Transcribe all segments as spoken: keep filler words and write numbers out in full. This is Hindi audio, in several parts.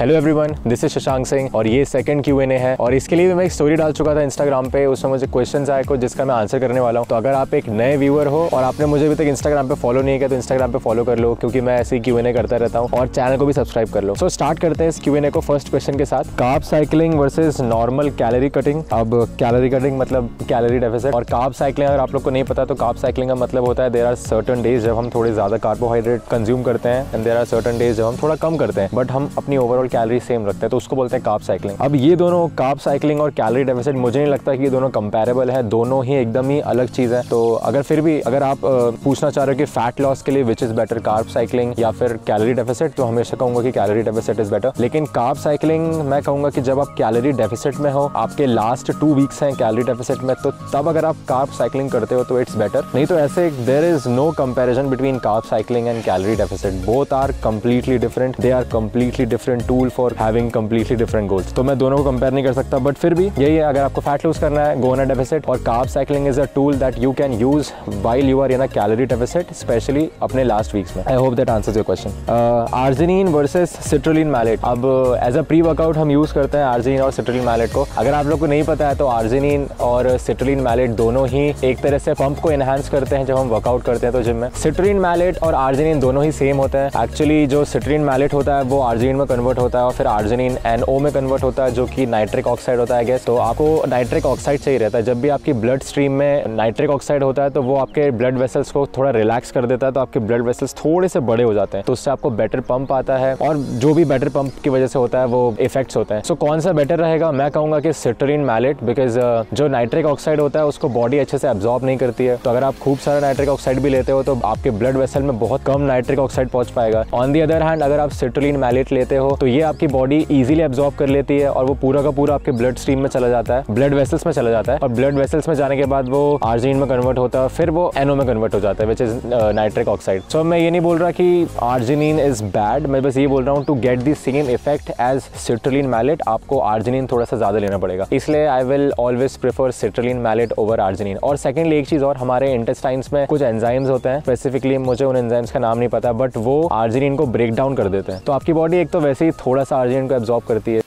Hello everyone, this is Shashank Singh और ये सेकंड क्यू एन ए है। और इसके लिए भी मैं एक स्टोरी डाल चुका था इंस्टाग्राम पे, उसमें मुझे क्वेश्चंस आए कुछ जिसका मैं आंसर करने वाला हूँ। तो अगर आप एक नए व्यूअर हो और आपने मुझे अभी तक इंस्टाग्राम पे फॉलो नहीं किया तो इंस्टाग्राम पे फॉलो कर लो, क्योंकि मैं ऐसे ही क्यू एन ए करता रहता हूँ और चैनल को भी सब्सक्राइब कर लो। सो स्टार्ट करते हैं इस क्यू एन ए को फर्स्ट क्वेश्चन के साथ, carb cycling versus normal calorie cutting. अब कैलोरी कटिंग मतलब कैलोरी डेफिसिट, और कार्ब साइक्लिंग अगर आप लोग को नहीं पता तो कार्ब साइक्लिंग का मतलब होता है देयर आर सर्टेन डेज जब हम थोड़े ज्यादा कार्बोहाइड्रेट कंज्यूम करते हैं and there are certain days जब हम थोड़ा कम करते हैं, बट हम अपनी ओवरऑल कैलोरी सेम रखते हैं, तो उसको बोलते हैं कार्ब साइक्लिंग। अब ये दोनों कार्ब साइक्लिंग और कैलोरी डेफिसिट मुझे नहीं लगता कि ये दोनों कंपैरेबल है, दोनों ही एकदम ही अलग चीज है। तो अगर फिर भी अगर आप पूछना चाह रहे हो कि फैट लॉस के लिए which is better, carb cycling या फिर कैलोरी डेफिसिट, तो हमेशा कहूंगा कि कैलोरी डेफिसिट इज बेटर। लेकिन कार्ब साइक्लिंग मैं कहूंगा कि जब आप कैलोरी डेफिसिट में हो, आपके लास्ट टू वीक्स हैं कैलोरी डेफिसिट में, तो तब अगर आप कार्ब साइक्लिंग करते हो तो इट्स बेटर। नहीं तो ऐसे there is no comparison between carb cycling and calorie deficit, both are completely different, they are completely different tool for having completely different goals. तो मैं दोनों को कंपेयर नहीं कर सकता, बट फिर भी यही है, अगर आपको फैट लूज करना है गो ऑन अ डेफिसिट, और carb cycling is a tool that you can use while you are in a calorie deficit, especially अपने लास्ट वीक्स में। I hope that answers your question. Arginine versus citrulline malate. अब एज अ प्री वर्कआउट हम यूज करते हैं आर्जिनिन और सिट्रुलिन मैलेट को। अगर आप लोग को नहीं पता है तो आर्जिनिन और सिट्रुलिन मैलेट दोनों ही एक तरह से पंप को एनहांस करते हैं जब हम वर्कआउट करते हैं तो जिम में। सिट्रुलिन मैलेट और आर्जिनिन दोनों ही सेम होते हैं एक्चुअली। जो सिट्रुलिन मैलेट होता है वो आर्जिनिन में कन्वर्ट होता है और फिर आर्जिनिन एन ओ में कन्वर्ट होता है जो कि नाइट्रिक ऑक्साइड होता है आई गेस। तो आपको नाइट्रिक ऑक्साइड चाहिए रहता है, जब भी आपकी ब्लड स्ट्रीम में नाइट्रिक ऑक्साइड होता है तो वो आपके ब्लड वेसल्स को थोड़ा रिलैक्स कर देता है, तो आपके ब्लड वेसल्स थोड़े से बड़े हो जाते हैं, तो उससे आपको बेटर पंप आता है, और जो भी बेटर पंप की वजह से होता है वो इफेक्ट्स होते हैं। सो so, कौन सा बेटर रहेगा? मैं कहूँगा कि सिट्रुलिन मैलेट, बिकॉज uh, जो नाइट्रिक ऑक्साइड होता है उसको बॉडी अच्छे से एब्जॉर्ब नहीं करती है, तो अगर आप खूब सारा नाइट्रिक ऑक्साइड भी लेते हो तो आपके ब्लड वेसल में बहुत कम नाइट्रिक ऑक्साइड पहुंच पाएगा। ऑन दी अदर हैंड अगर आप सिट्रुलिन मैलेट लेते हो तो ये आपकी बॉडी इजीली एब्जॉर्ब कर लेती है और वो पूरा का पूरा आपके ब्लड स्ट्रीम में चला जाता है, ब्लड वेसल्स में चला जाता है, और ब्लड वेसल्स में जाने के बाद वो आर्जिनिन में कन्वर्ट होता है, फिर वो एनओ में कन्वर्ट हो जाता है which is nitric oxide. So मैं ये नहीं बोल रहा कि आर्जिनिन इज बैड, मैं बस ये बोल रहा हूँ to get the same effect as citrulline malate आपको आर्जिनिन थोड़ा सा ज्यादा लेना पड़ेगा, इसलिए I will always prefer citrulline malate over arginine. और सेकेंडली एक चीज और, हमारे इंटेस्टाइन्स में कुछ एंजाइम्स होते हैं, स्पेसिफिकली मुझे उन एंजाइम्स का नाम नहीं पता, बट वो आर्जिनिन को ब्रेक डाउन कर देते हैं, तो आपकी बॉडी एक तो वैसे ही थोड़ा सा आर्जिनिन को एब्जॉर्ब करती है,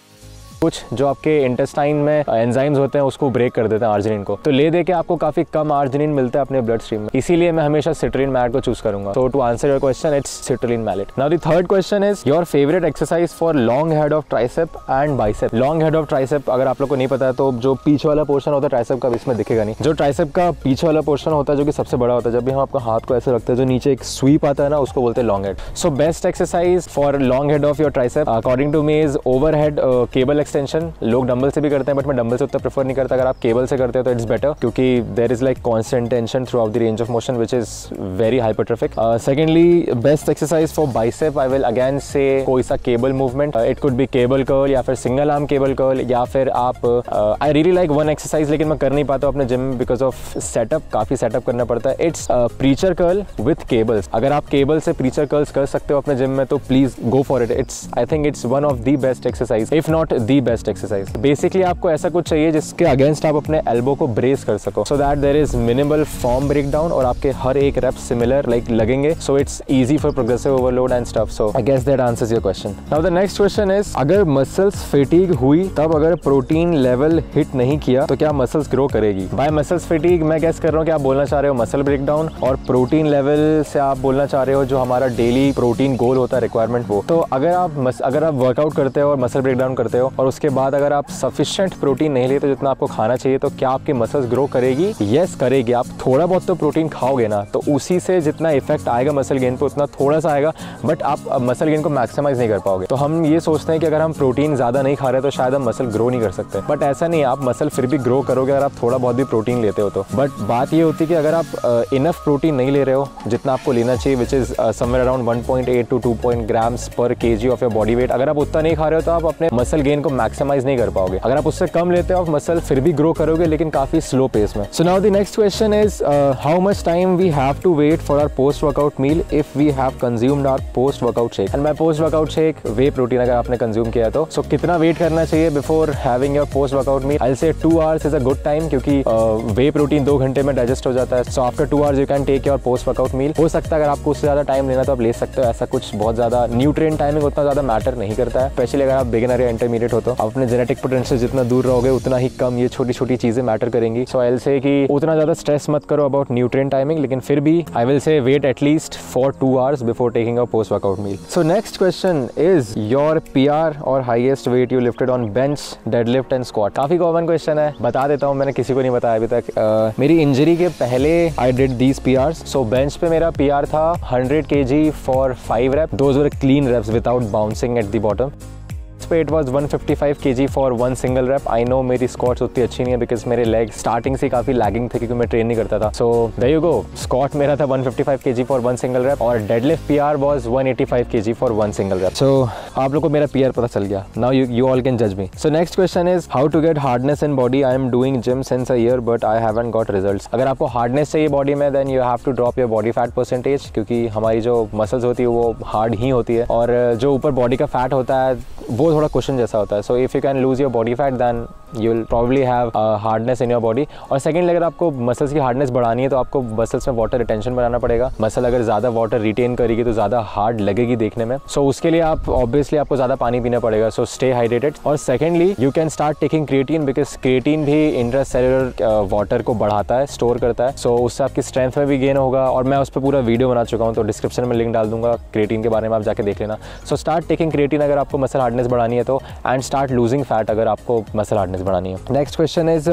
कुछ जो आपके इंटेस्टाइन में एंजाइम्स होते हैं उसको ब्रेक कर देते हैं आर्जिनिन को, तो ले देके आपको काफी कम आर्जिनिन मिलता है अपने ब्लड स्ट्रीम में, इसीलिए मैं हमेशा सिट्रुलिन मैलेट को चूज करूंगा। So to answer your question, it's citrulline malate. Now the third question is your favourite exercise for long head of tricep and bicep. Long head of tricep अगर आप लोग को नहीं पता है तो जो पीछे वाला पोर्शन होता है ट्राइसेप का, इसमें दिखेगा नहीं, जो ट्राइसेप का पीछे वाला पोर्शन होता है जो कि सबसे बड़ा होता है, जब भी हम आपका हाथ को ऐसे रखते हैं जो नीचे एक स्वीप आता है ना, उसको बोलते हैं long head. So best exercise for long head of your tricep according to me is overhead cable extension. लोग डंबल से भी करते हैं बट मैं डंबल से उतना प्रेफर नहीं करता, अगर आप केबल से करते हो तो इट्स बेटर, क्योंकि there is like constant tension throughout the range of motion which is very hypertrophic. Secondly best exercise for bicep I will again say कोई सा cable movement, it could be cable curl या फिर सिंगल आर्म केबल कर्ल, या फिर आप I really like one exercise लेकिन मैं कर नहीं पाता अपने जिम में बिकॉज ऑफ सेटअप, काफी सेटअप करना पड़ता है, it's preacher curl with cables. अगर आप केबल से प्रीचर कर्ल्स कर सकते हो अपने जिम में तो please go for it, it's I think it's one of the best exercise if not the best exercise. Basically आपको ऐसा कुछ चाहिए जिसके अगेंस्ट आप अपने एल्बो को ब्रेस कर सको, so that there is minimal form breakdown और आपके हर एक रेप सिमिलर लाइक लगेंगे, so it's easy for progressive overload and stuff. So I guess that answers your question. Now the next question is अगर मसल्स फैटीग हुई तब अगर प्रोटीन लेवल हिट नहीं किया तो क्या मसल्स ग्रो करेगी? बाय मसल्स फैटीग मैं गेस कर रहा हूँ कि आप बोलना चाह रहे हो मसल ब्रेकडाउन, और प्रोटीन लेवल से आप बोलना चाह रहे हो जो हमारा डेली प्रोटीन गोल होता है, रिक्वायरमेंट वो। तो अगर आप मस, अगर आप वर्कआउट करते हो और मसल ब्रेकडाउन करते हो और उसके बाद अगर आप सफिशिएंट प्रोटीन नहीं लेते जितना आपको खाना चाहिए तो क्या आपकी मसल्स ग्रो करेगी? यस करेगी। आप थोड़ा बहुत तो प्रोटीन खाओगे ना, तो उसी से जितना इफेक्ट आएगा मसल गेन पे उतना थोड़ा सा आएगा, बट आप मसल गेन को मैक्सिमाइज नहीं कर पाओगे। तो हम ये सोचते हैं कि अगर हम प्रोटीन ज़्यादा नहीं खा रहे तो शायद हम मसल ग्रो नहीं कर सकते, बट ऐसा नहीं है, आप मसल फिर भी ग्रो करोगे अगर आप थोड़ा बहुत भी प्रोटीन लेते हो तो। बट बात ये होती है कि अगर आप इनफ प्रोटीन नहीं ले रहे हो जितना आपको लेना चाहिए which is somewhere around one point eight to two point grams per kg of your body weight, अगर आप उतना नहीं खा रहे हो तो आप अपने मसल गेन को मैक्सिमाइज नहीं कर पाओगे। अगर आप उससे कम लेते हो आप मसल फिर भी ग्रो करोगे लेकिन काफी स्लो पेस में। So now the next question is how much time we have to wait for our post workout meal if we have consumed our post workout shake. And my post workout shake whey protein अगर आपने कंज्यूम किया तो सो so, कितना वेट करना चाहिए before having your post workout meal. I say two hours is a good time क्योंकि वे uh, प्रोटीन दो घंटे में डाइजेस्ट हो जाता है। So after two hours you can take your post workout meal. हो सकता है अगर आपको उससे ज्यादा टाइम लेना तो आप ले सकते हो, ऐसा कुछ बहुत ज्यादा न्यूट्रिएंट टाइमिंग उतना ज्यादा मैटर नहीं करता है। स्पेशली अगर आप बिगिनर या इंटरमीडिएट हो तो आप अपने जेनेटिक पोटेंशियल जितना दूर रहोगे उतना ही कम ये छोटी छोटी चीजें मैटर करेंगी। सो आई विल से कि उतना ज्यादा स्ट्रेस मत करो अबाउट न्यूट्रिएंट टाइमिंग, लेकिन फिर भी I will say wait at least for two hours before taking a post workout meal. So next question is your PR और highest weight you lifted on bench, deadlift and squat. काफी कॉमन क्वेश्चन है, बता देता हूँ, मैंने किसी को नहीं बताया अभी तक। uh, मेरी इंजरी के पहले I did these PRs. So bench पे मेरा पीआर था hundred kg for five rep, those were clean reps without bouncing at the bottom. पे it was one fifty five kg for one single rep. I know मेरी स्क्वाट्स उतनी अच्छी नहीं है बिकॉज मेरे लेग स्टार्टिंग से काफी लैगिंग थे क्योंकि मैं ट्रेन नहीं करता था। So there you go, squat मेरा था one fifty five kg for one single rep और deadlift PR was one eighty five kg for one single rep. So आप लोग को मेरा पीआर पता चल गया। Now you you all can जज me. So next question is how to get hardness in body. I am doing gym since a year but I haven't got results. अगर आपको हार्डनेस चाहिए बॉडी में then you have to drop your body fat percentage, क्योंकि हमारी जो मसल्स होती है वो हार्ड ही होती है और जो ऊपर बॉडी का फैट होता है वो थोड़ा क्वेश्चन जैसा होता है। So if you can lose your body fat then you will probably have hardness in your body. और सेकंड, अगर आपको मसल्स की हार्डनेस बढ़ानी है तो आपको मसल्स में वाटर रिटेंशन बनाना पड़ेगा। मसल अगर ज़्यादा वाटर रिटेन करेगी तो ज़्यादा हार्ड लगेगी देखने में। सो so, उसके लिए आप ऑब्वियसली आपको ज़्यादा पानी पीना पड़ेगा। So stay hydrated. और secondly you can start taking creatine because creatine भी इंट्रा सेलुलर वाटर को बढ़ाता है, स्टोर करता है। सो so, उससे आपकी स्ट्रेंथ में भी गेन होगा और मैं उस पर पूरा वीडियो बना चुका हूँ तो डिस्क्रिप्शन में लिंक डाल दूंगा क्रिएटिन के बारे में, आप जाके देख लेना। सो स्टार्ट टेकिंग क्रिएटिन अगर आपको मसल हार्डनेस बढ़ानी है तो, एंड स्टार्ट लूजिंग फैट अगर आपको मसल हार्डनेस बढ़ानी है। Next question is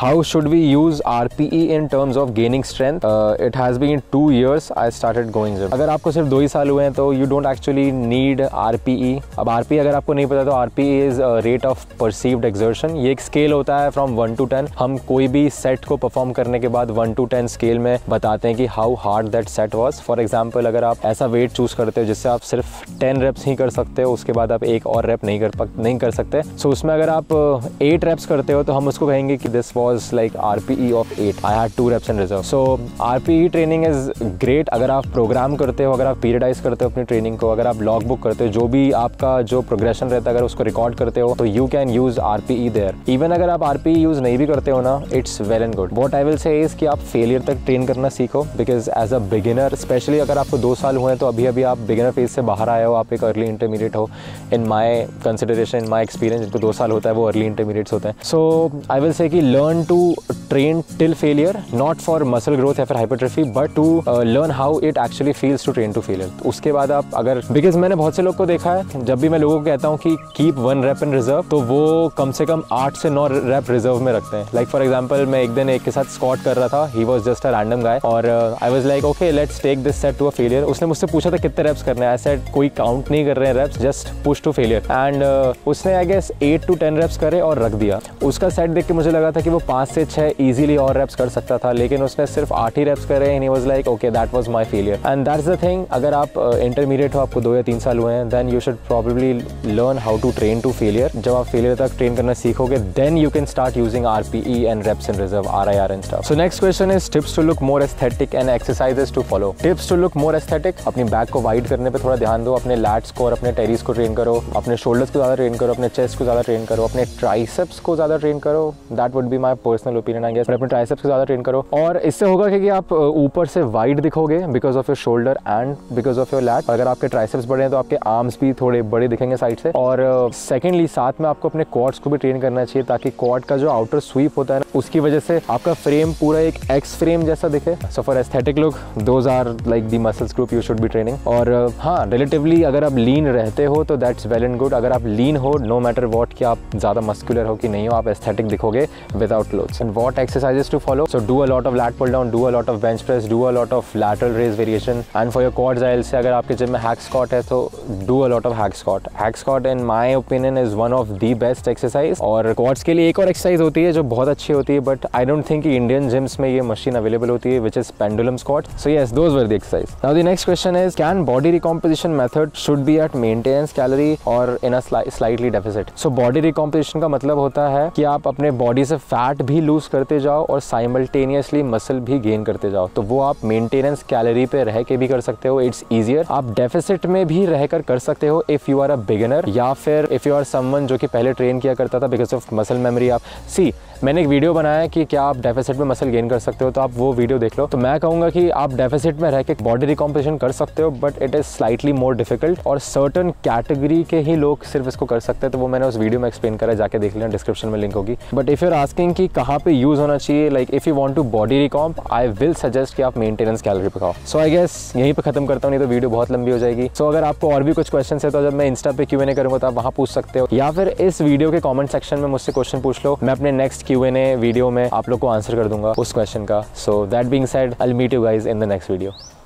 how should we use RPE in terms of gaining strength. It has been two years I started going gym. अगर आपको सिर्फ दो ही साल हुए हैं तो you don't actually need RPE. अब आरपीई अगर आपको नहीं पता तो RPE is rate of perceived exertion. ये एक स्केल होता है फ्रॉम वन टू टेन। हम कोई भी सेट को परफॉर्म करने के बाद वन टू टेन स्केल में बताते हैं कि how hard that set was. For example, अगर आप ऐसा वेट चूज करते हो जिससे आप सिर्फ टेन रेप्स ही कर सकते हो, उसके बाद आप एक और रेप नहीं कर नहीं कर सकते। सो so, उसमें अगर आप uh, एट रेप्स करते हो तो हम उसको कहेंगे कि this was like RPE of eight, I had two reps in reserve. So RPE training is great अगर आप प्रोग्राम करते हो, अगर आप पीरियडाइज करते हो अपनी ट्रेनिंग को, अगर आप लॉग बुक करते हो, जो भी आपका जो प्रोग्रेशन रहता है अगर उसको रिकॉर्ड करते हो तो you can use RPE there. Even अगर आप आरपीई यूज नहीं भी करते हो ना, it's well and good. What I will say is कि आप फेलियर तक ट्रेन करना सीखो because as a beginner, especially अगर आपको दो साल हुए तो अभी अभी आप बिगिनर फेज से बाहर आए हो, आप एक अर्ली इंटरमीडिएट हो। इन माई कंसिडरेशन, इन माई एक्सपीरियंस, जिनको दो साल होता है वो अर्ली इंटरमीडिएट होते हैं। सो आई विल से कि learn to train till failure, not for muscle growth या फिर hypertrophy but to learn how it actually feels to train to failure. उसके बाद आप अगर, बिकॉज मैंने बहुत से लोग को देखा है, जब भी मैं लोगों को कहता हूँ कि keep one rep in reserve तो वो कम से कम आठ से नौ रेप रिजर्व में रखते हैं। लाइक फॉर एग्जाम्पल, मैं एक दिन एक के साथ स्क्वाट कर रहा था, he was just a random guy और I was like okay let's take this set to a failure. उसने मुझसे पूछा था कितने रेप्स करने हैं, आई सेड कोई काउंट नहीं कर रहे हैं reps, just push to failure. And उसने I guess eight to ten reps करे और रख दिया। उसका सेट देख के मुझे लगा था कि वो पाँच से छः इजीली और रेप्स कर सकता था, लेकिन उसने सिर्फ आठ ही रेप्स करे and he was like okay that was my failure. And that's the thing, अगर आप इंटरमीडिएट uh, हो, आपको दो या तीन साल हुए हैं, then you should probably learn how to train to failure. जब आप फेलियर तक ट्रेन करना सीखोगे then you can start using RPE and reps in reserve, RIR and stuff. So next question is tips to look more aesthetic and exercises to follow. Tips to look more aesthetic, अपनी बैक को वाइड करने पर थोड़ा ध्यान दो, अपने लैट्स को और अपने टेरीज को ट्रेन करो, अपने शोल्डर्स को ज़्यादा ट्रेन करो, अपने चेस्ट को ज़्यादा ट्रेन करो, अपने ट्राइसेप्स को ज़्यादा ट्रेन करो। That would be my personal opinion I guess, पर अपने ट्राइसेप्स को ज़्यादा ट्रेन करो। और इससे होगा कि आप ऊपर से वाइड दिखोगे because of your shoulder and because of your lat. अगर आपके ट्राइसेप्स बड़े हैं तो आपके आर्म्स भी थोड़े बड़े दिखेंगे साइड से। और सेकेंडली uh, साथ में आपको अपने क्वाड्स को भी ट्रेन करना चाहिए ताकि क्वाड का जो आउटर स्वीप होता है ना, उसकी वजह से आपका फ्रेम पूरा एक एक्स फ्रेम जैसा दिखे। So for aesthetic look those are like the muscles group you should be training. और uh, हाँ, रिलेटिवली अगर आप लीन रहते हो तो दैट्स वेल एंड गुड। अगर आप लीन हो, नो मैटर वॉट, कि आप ज़्यादा मस्कुलर muscular हो कि नहीं हो, आप एस्थेटिक दिखोगे without clothes. And what exercises to follow? So do a lot of lat pull down, do a lot of bench press, do a lot of lateral raise variation. And for your quads, I'll say अगर आपके जिम में hack squat है तो do a lot of hack squat. Hack squat in my opinion is one of the best exercise. और quads के लिए एक और एक्सरसाइज होती है जो बहुत अच्छी होती है, but I don't think Indian gyms में ये मशीन अवेलेबल होती है, which is pendulum squat. So yes, those were the exercise. Now the next question is can body recomposition method should be at maintenance calorie और in a slightly deficit. So body recomposition का मतलब होता है कि आप अपने बॉडी से फैट भी लूज करते जाओ और साइमल्टेनियसली मसल भी गेन करते जाओ, तो वो आप मेंटेनेंस कैलोरी पे रह के भी कर सकते हो. It's easier. आप डेफिसिट में भी रहकर कर सकते हो if you are a beginner, या फिर इफ यू आर समवन जो कि पहले ट्रेन किया करता था बिकॉज ऑफ मसल मेमोरी. आप सी मैंने एक वीडियो बनाया कि क्या आप डेफिसिट में मसल गेन कर सकते हो, तो आप वो वीडियो देख लो. तो मैं कहूँगा कि आप डेफिसिट में रह के बॉडी रिकॉम्पोजिशन कर सकते हो, but it is slightly more difficult और सर्टन कैटेगरी के ही लोग सिर्फ इसको कर सकते हैं. तो वो मैंने उस वीडियो में एक्सप्लेन करा, जाके देख लेना, डिस्क्रिप्शन में लिंक होगी. But if you are asking कि कहाँ पे यूज़ होना चाहिए, like if you want to body recomp, I will suggest कि आप मेंटेनेंस कैलोरी पे खाओ. सो आई गेस यहीं पर खत्म करता हूँ, नहीं तो वीडियो बहुत लंबी हो जाएगी. सो so, अगर आपको और भी कुछ क्वेश्चन है तो जब मैं इंस्टा पे क्यू एन ए करूँगा तो आप वहाँ पूछ सकते हो, या फिर इस वीडियो के कॉमेंट सेक्शन में मुझसे क्वेश्चन पूछ लो. मैं अपने next Q N A video में आप लोग को आंसर कर दूंगा उस क्वेश्चन का. So that being said, I will meet you guys in the next video.